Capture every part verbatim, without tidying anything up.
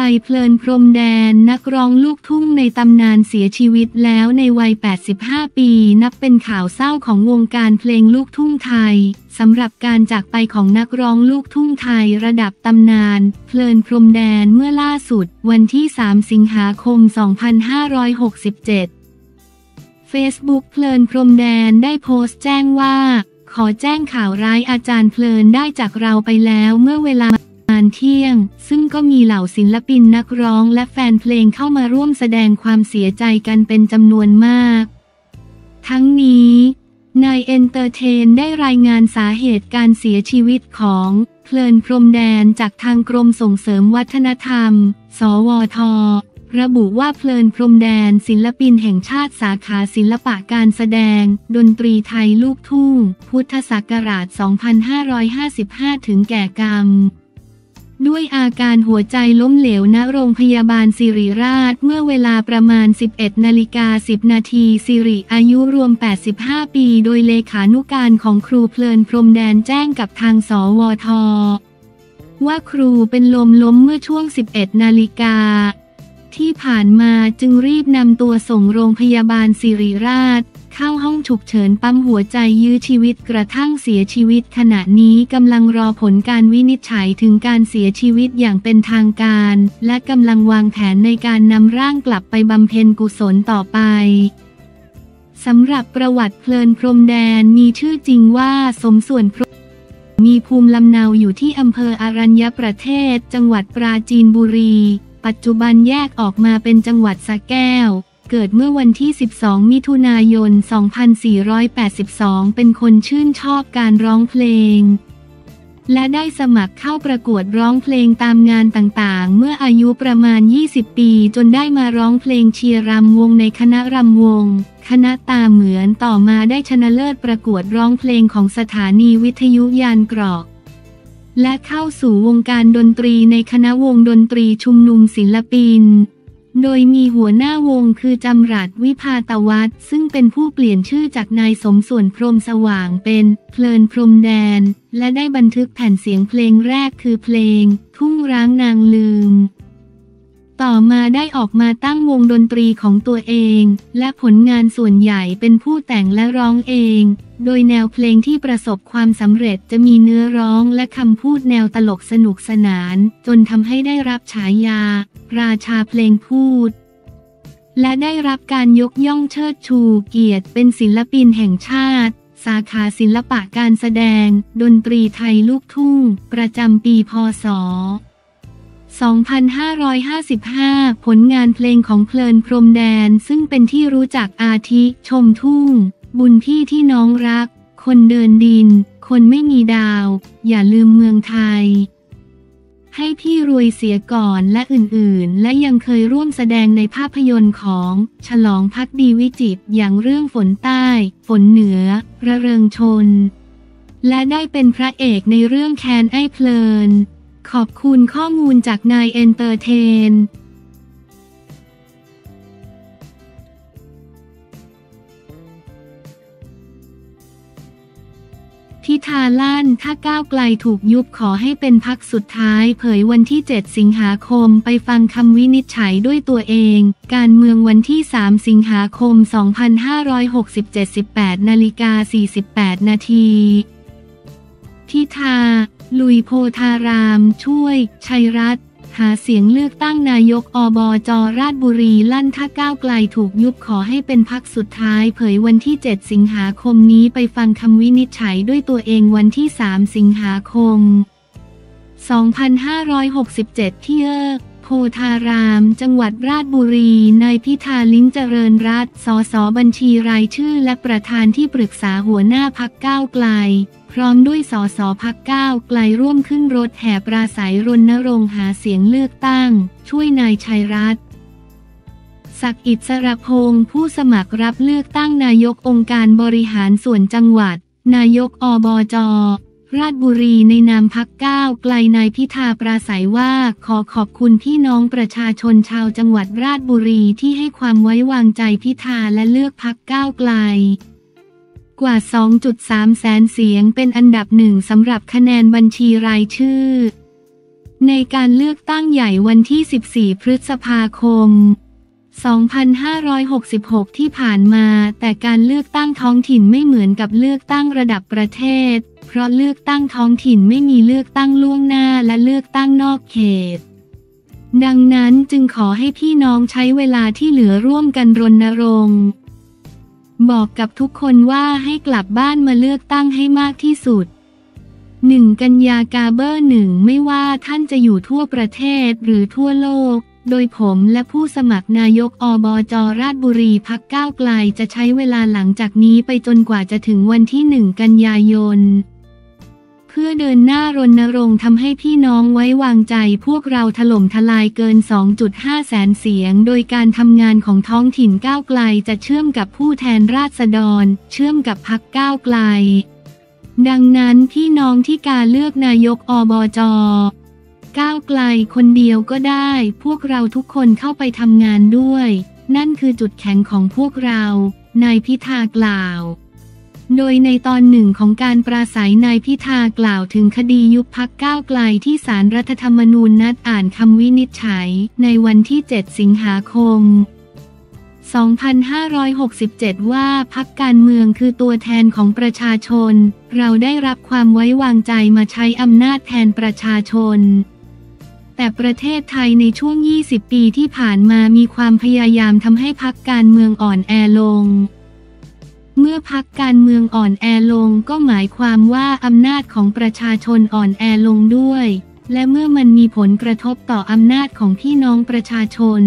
ลัยเพลินพรหมแดนนักร้องลูกทุ่งในตำนานเสียชีวิตแล้วในวัยแปดสิบห้าปีนับเป็นข่าวเศร้าของวงการเพลงลูกทุ่งไทยสำหรับการจากไปของนักร้องลูกทุ่งไทยระดับตำนานเพลินพรหมแดนเมื่อล่าสุดวันที่สามสิงหาคมสองพันห้าร้อยหกสิบเจ็ดเฟซบุ๊กเพลินพรหมแดนได้โพสต์แจ้งว่าขอแจ้งข่าวร้ายอาจารย์เพลินได้จากเราไปแล้วเมื่อเวลาประมาณเที่ยงซึ่งก็มีเหล่าศิลปินนักร้องและแฟนเพลงเข้ามาร่วมแสดงความเสียใจกันเป็นจำนวนมากทั้งนี้นายเอนเตอร์เทนได้รายงานสาเหตุการเสียชีวิตของเพลินพรหมแดนจากทางกรมส่งเสริมวัฒนธรรมสวทระบุว่าเพลินพรหมแดนศิลปินแห่งชาติสาขาศิลปะการแสดงดนตรีไทยลูกทุ่งพุทธศักราช สองพันห้าร้อยห้าสิบห้า ถึงแก่กรรมด้วยอาการหัวใจล้มเหลวณโรงพยาบาลสิริราชเมื่อเวลาประมาณ สิบเอ็ดนาฬิกาสิบนาทีสิริอายุรวมแปดสิบห้าปีโดยเลขานุการของครูเพลินพรหมแดนแจ้งกับทางสวทว่าครูเป็นลมล้มเมื่อช่วง สิบเอ็ดนาฬิกาที่ผ่านมาจึงรีบนำตัวส่งโรงพยาบาลสิริราชเข้าห้องฉุกเฉินปั๊มหัวใจยื้อชีวิตกระทั่งเสียชีวิตขณะนี้กำลังรอผลการวินิจฉัยถึงการเสียชีวิตอย่างเป็นทางการและกำลังวางแผนในการนำร่างกลับไปบำเพ็ญกุศลต่อไปสำหรับประวัติเพลินพรหมแดนมีชื่อจริงว่าสมส่วนพรหมมีภูมิลำเนาอยู่ที่อำเภออรัญญประเทศจังหวัดปราจีนบุรีปัจจุบันแยกออกมาเป็นจังหวัดสระแก้วเกิดเมื่อวันที่สิบสองมิถุนายนสองพันสี่ร้อยแปดสิบสองเป็นคนชื่นชอบการร้องเพลงและได้สมัครเข้าประกวดร้องเพลงตามงานต่างๆเมื่ออายุประมาณยี่สิบปีจนได้มาร้องเพลงเชียร์รำวงในคณะรำวงคณะตาเหมือนต่อมาได้ชนะเลิศประกวดร้องเพลงของสถานีวิทยุยานเกราะและเข้าสู่วงการดนตรีในคณะวงดนตรีชุมนุมศิลปินโดยมีหัวหน้าวงคือจำรัดวิภาตวัฒน์ซึ่งเป็นผู้เปลี่ยนชื่อจากนายสมส่วนพรหมสว่างเป็นเพลินพรหมแดนและได้บันทึกแผ่นเสียงเพลงแรกคือเพลงทุ่งร้างนางลืมต่อมาได้ออกมาตั้งวงดนตรีของตัวเองและผลงานส่วนใหญ่เป็นผู้แต่งและร้องเองโดยแนวเพลงที่ประสบความสำเร็จจะมีเนื้อร้องและคำพูดแนวตลกสนุกสนานจนทำให้ได้รับฉายาราชาเพลงพูดและได้รับการยกย่องเชิดชูเกียรติเป็นศิลปินแห่งชาติสาขาศิลปะการแสดงดนตรีไทยลูกทุ่งประจำปีพ.ศ.สองพันห้าร้อยห้าสิบห้า ผลงานเพลงของเพลินพรหมแดนซึ่งเป็นที่รู้จักอาทิชมทุ่งบุญพี่ที่น้องรักคนเดินดินคนไม่มีดาวอย่าลืมเมืองไทยให้พี่รวยเสียก่อนและอื่นๆและยังเคยร่วมแสดงในภาพยนตร์ของฉลองภักดีวิจิตรอย่างเรื่องฝนใต้ฝนเหนือระเริงชนและได้เป็นพระเอกในเรื่องแคนไอ้เพลินขอบคุณข้อมูลจากนายเอนเตอร์เทนพิธาลั่นถ้าก้าวไกลถูกยุบขอให้เป็นพรรคสุดท้ายเผยวันที่เจ็ดสิงหาคมไปฟังคำวินิจฉัยด้วยตัวเองการเมืองวันที่สามสิงหาคมสองพันห้าร้อยหกสิบเจ็ด สิบแปดนาฬิกาสี่สิบแปด นาทีพิธาลุยโพธารามช่วยชัยรัตน์หาเสียงเลือกตั้งนายกอบจ.ราชบุรีลั่นถ้าก้าวไกลถูกยุบขอให้เป็นพรรคสุดท้ายเผยวันที่เจ็ดสิงหาคมนี้ไปฟังคำวินิจฉัยด้วยตัวเองวันที่สามสิงหาคมสองพันห้าร้อยหกสิบเจ็ดที่โพธารามจังหวัดราชบุรีนายพิธาลิ้มเจริญรัตน์สสบัญชีรายชื่อและประธานที่ปรึกษาหัวหน้าพรรคก้าวไกลพร้อมด้วยสสพรรคก้าวไกลร่วมขึ้นรถแห่ปราศัยรณรงค์หาเสียงเลือกตั้งช่วยนายชัยรัตน์ศักดิ์อิสรพงษ์ผู้สมัครรับเลือกตั้งนายกองค์การบริหารส่วนจังหวัดนายกอบจ.ราชบุรีในนามพรรคก้าวไกลนายพิธาปราศัยว่าขอขอบคุณพี่น้องประชาชนชาวจังหวัดราชบุรีที่ให้ความไว้วางใจพิธาและเลือกพรรคก้าวไกลกว่า สองจุดสาม แสนเสียงเป็นอันดับหนึ่งสำหรับคะแนนบัญชีรายชื่อ ในการเลือกตั้งใหญ่วันที่สิบสี่พฤษภาคมสองพันห้าร้อยหกสิบหกที่ผ่านมาแต่การเลือกตั้งท้องถิ่นไม่เหมือนกับเลือกตั้งระดับประเทศเพราะเลือกตั้งท้องถิ่นไม่มีเลือกตั้งล่วงหน้าและเลือกตั้งนอกเขตดังนั้นจึงขอให้พี่น้องใช้เวลาที่เหลือร่วมกันรณรงค์บอกกับทุกคนว่าให้กลับบ้านมาเลือกตั้งให้มากที่สุดหนึ่งกันยากาเบอร์หนึ่งไม่ว่าท่านจะอยู่ทั่วประเทศหรือทั่วโลกโดยผมและผู้สมัครนายกอบจ.ราชบุรีพรรคก้าวไกลจะใช้เวลาหลังจากนี้ไปจนกว่าจะถึงวันที่หนึ่งกันยายนเพื่อเดินหน้ารณรงค์ทำให้พี่น้องไว้วางใจพวกเราถล่มทลายเกิน สองจุดห้าแสนเสียงโดยการทำงานของท้องถิ่นก้าวไกลจะเชื่อมกับผู้แทนราษฎรเชื่อมกับพรรคก้าวไกลดังนั้นพี่น้องที่การเลือกนายกอบจ.ก้าวไกลคนเดียวก็ได้พวกเราทุกคนเข้าไปทำงานด้วยนั่นคือจุดแข็งของพวกเรานายพิธากล่าวโดยในตอนหนึ่งของการปราศัยนายพิธากล่าวถึงคดียุบพรรคก้าวไกลที่ศาลรัฐธรรมนูญนัดอ่านคำวินิจฉัยในวันที่เจ็ดสิงหาคมสองพันห้าร้อยหกสิบเจ็ดว่าพรรคการเมืองคือตัวแทนของประชาชนเราได้รับความไว้วางใจมาใช้อำนาจแทนประชาชนแต่ประเทศไทยในช่วงยี่สิบปีที่ผ่านมามีความพยายามทำให้พรรคการเมืองอ่อนแอลงเมื่อพรรคการเมืองอ่อนแอลงก็หมายความว่าอำนาจของประชาชนอ่อนแอลงด้วยและเมื่อมันมีผลกระทบต่ออำนาจของพี่น้องประชาชน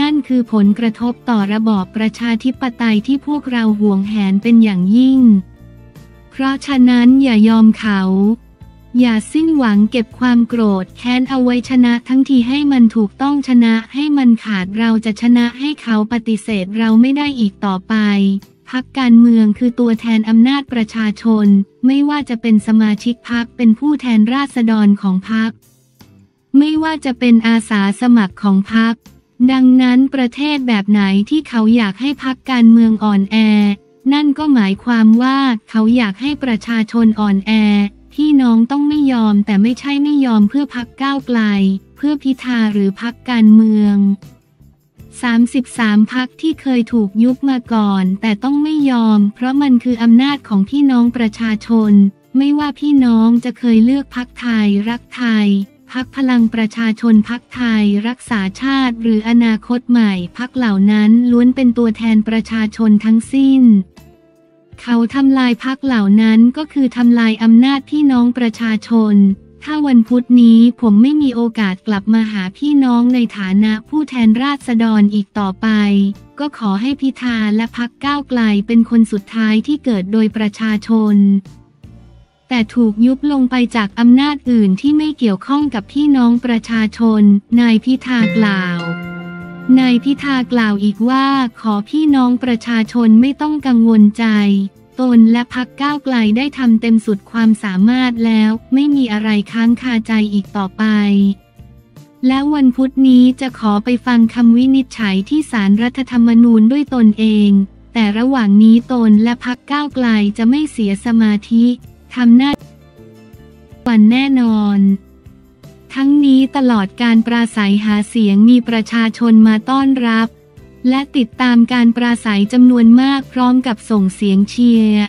นั่นคือผลกระทบต่อระบอบประชาธิปไตยที่พวกเราหวงแหนเป็นอย่างยิ่งเพราะฉะนั้นอย่ายอมเขาอย่าสิ้นหวังเก็บความโกรธแค้นเอาไว้ชนะทั้งทีให้มันถูกต้องชนะให้มันขาดเราจะชนะให้เขาปฏิเสธเราไม่ได้อีกต่อไปพรรคการเมืองคือตัวแทนอำนาจประชาชนไม่ว่าจะเป็นสมาชิกพรรคเป็นผู้แทนราษฎรของพรรคไม่ว่าจะเป็นอาสาสมัครของพรรคดังนั้นประเทศแบบไหนที่เขาอยากให้พรรคการเมืองอ่อนแอนั่นก็หมายความว่าเขาอยากให้ประชาชนอ่อนแอพี่น้องต้องไม่ยอมแต่ไม่ใช่ไม่ยอมเพื่อพรรคก้าวไกลเพื่อพิธาหรือพรรคการเมืองสามสิบสามพรรคที่เคยถูกยุบมาก่อนแต่ต้องไม่ยอมเพราะมันคืออำนาจของพี่น้องประชาชนไม่ว่าพี่น้องจะเคยเลือกพรรคไทยรักไทยพรรคพลังประชาชนพรรคไทยรักษาชาติหรืออนาคตใหม่พรรคเหล่านั้นล้วนเป็นตัวแทนประชาชนทั้งสิ้นเขาทำลายพรรคเหล่านั้นก็คือทำลายอำนาจพี่น้องประชาชนถ้าวันพุธนี้ผมไม่มีโอกาสกลับมาหาพี่น้องในฐานะผู้แทนราษฎรอีกต่อไปก็ขอให้พิธาและพรรคก้าวไกลเป็นคนสุดท้ายที่เกิดโดยประชาชนแต่ถูกยุบลงไปจากอำนาจอื่นที่ไม่เกี่ยวข้องกับพี่น้องประชาชนนายพิธากล่าวนายพิธากล่าวอีกว่าขอพี่น้องประชาชนไม่ต้องกังวลใจตนและพรรคก้าวไกลได้ทำเต็มสุดความสามารถแล้วไม่มีอะไรค้างคาใจอีกต่อไปและวันพุธนี้จะขอไปฟังคำวินิจฉัยที่ศาลรัฐธรรมนูญด้วยตนเองแต่ระหว่างนี้ตนและพรรคก้าวไกลจะไม่เสียสมาธิทำหน้าวันแน่นอนทั้งนี้ตลอดการปราศัยหาเสียงมีประชาชนมาต้อนรับและติดตามการปราศัยจำนวนมากพร้อมกับส่งเสียงเชียร์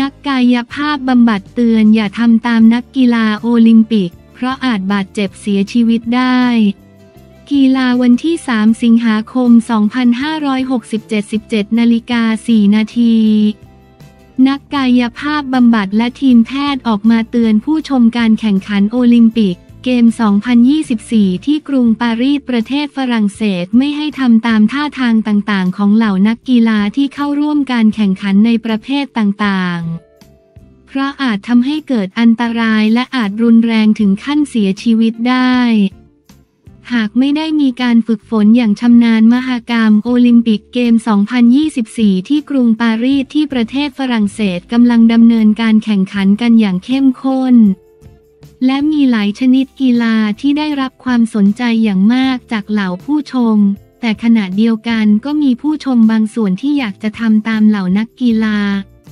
นักกายภาพบำบัดเตือนอย่าทำตามนักกีฬาโอลิมปิกเพราะอาจบาดเจ็บเสียชีวิตได้กีฬาวันที่สามสิงหาคมสองพันห้าร้อยหกสิบเจ็ด สิบเจ็ดนาฬิกาสี่นาทีนักกายภาพบำบัดและทีมแพทย์ออกมาเตือนผู้ชมการแข่งขันโอลิมปิกเกมสองพันยี่สิบสี่ที่กรุงปารีสประเทศฝรั่งเศสไม่ให้ทำตามท่าทางต่างๆของเหล่านักกีฬาที่เข้าร่วมการแข่งขันในประเภทต่างๆเพราะอาจทำให้เกิดอันตรายและอาจรุนแรงถึงขั้นเสียชีวิตได้หากไม่ได้มีการฝึกฝนอย่างชำนาญมหกรรมโอลิมปิกเกมสองพันยี่สิบสี่ที่กรุงปารีสที่ประเทศฝรั่งเศสกำลังดำเนินการแข่งขันกันอย่างเข้มข้นและมีหลายชนิดกีฬาที่ได้รับความสนใจอย่างมากจากเหล่าผู้ชม แต่ขณะเดียวกันก็มีผู้ชมบางส่วนที่อยากจะทำตามเหล่านักกีฬา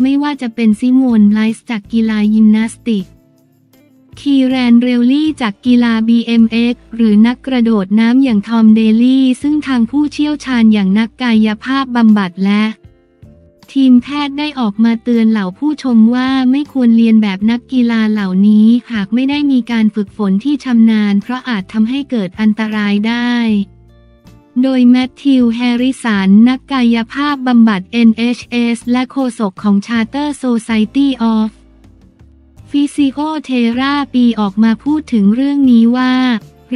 ไม่ว่าจะเป็นซิโมน ไลส์จากกีฬายิมนาสติก คีแรน เรลลี่จากกีฬา บี เอ็ม เอ็กซ์ หรือนักกระโดดน้ำอย่างทอม เดลี่ซึ่งทางผู้เชี่ยวชาญอย่างนักกายภาพบำบัดและทีมแพทย์ได้ออกมาเตือนเหล่าผู้ชมว่าไม่ควรเรียนแบบนักกีฬาเหล่านี้หากไม่ได้มีการฝึกฝนที่ชำนาญเพราะอาจทำให้เกิดอันตรายได้โดยแมทธิว แฮริสันนักกายภาพบำบัด เอ็น เอช เอส และโฆษกของ Charter Society of Physiotherapy ออกมาพูดถึงเรื่องนี้ว่า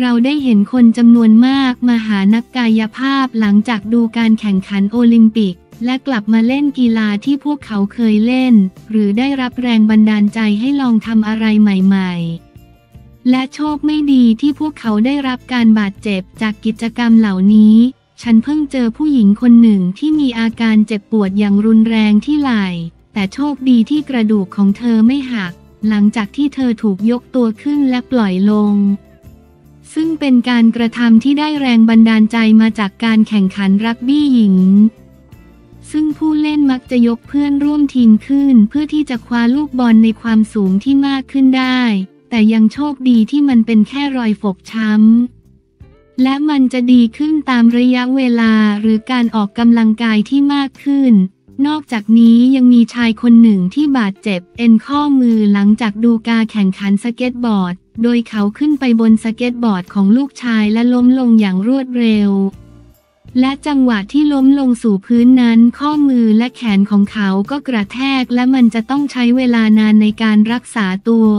เราได้เห็นคนจำนวนมากมาหานักกายภาพหลังจากดูการแข่งขันโอลิมปิกและกลับมาเล่นกีฬาที่พวกเขาเคยเล่นหรือได้รับแรงบันดาลใจให้ลองทำอะไรใหม่ๆและโชคไม่ดีที่พวกเขาได้รับการบาดเจ็บจากกิจกรรมเหล่านี้ฉันเพิ่งเจอผู้หญิงคนหนึ่งที่มีอาการเจ็บปวดอย่างรุนแรงที่ไหล่แต่โชคดีที่กระดูกของเธอไม่หักหลังจากที่เธอถูกยกตัวขึ้นและปล่อยลงซึ่งเป็นการกระทำที่ได้แรงบันดาลใจมาจากการแข่งขันรักบี้หญิงซึ่งผู้เล่นมักจะยกเพื่อนร่วมทีมขึ้นเพื่อที่จะคว้าลูกบอลในความสูงที่มากขึ้นได้แต่ยังโชคดีที่มันเป็นแค่รอยฟกช้ำและมันจะดีขึ้นตามระยะเวลาหรือการออกกำลังกายที่มากขึ้นนอกจากนี้ยังมีชายคนหนึ่งที่บาดเจ็บเอ็นข้อมือหลังจากดูการแข่งขันสเก็ตบอร์ดโดยเขาขึ้นไปบนสเก็ตบอร์ดของลูกชายและล้มลงอย่างรวดเร็วและจังหวะที่ล้มลงสู่พื้นนั้นข้อมือและแขนของเขาก็กระแทกและมันจะต้องใช้เวลานานในการรักษาตัว